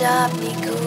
Dominique.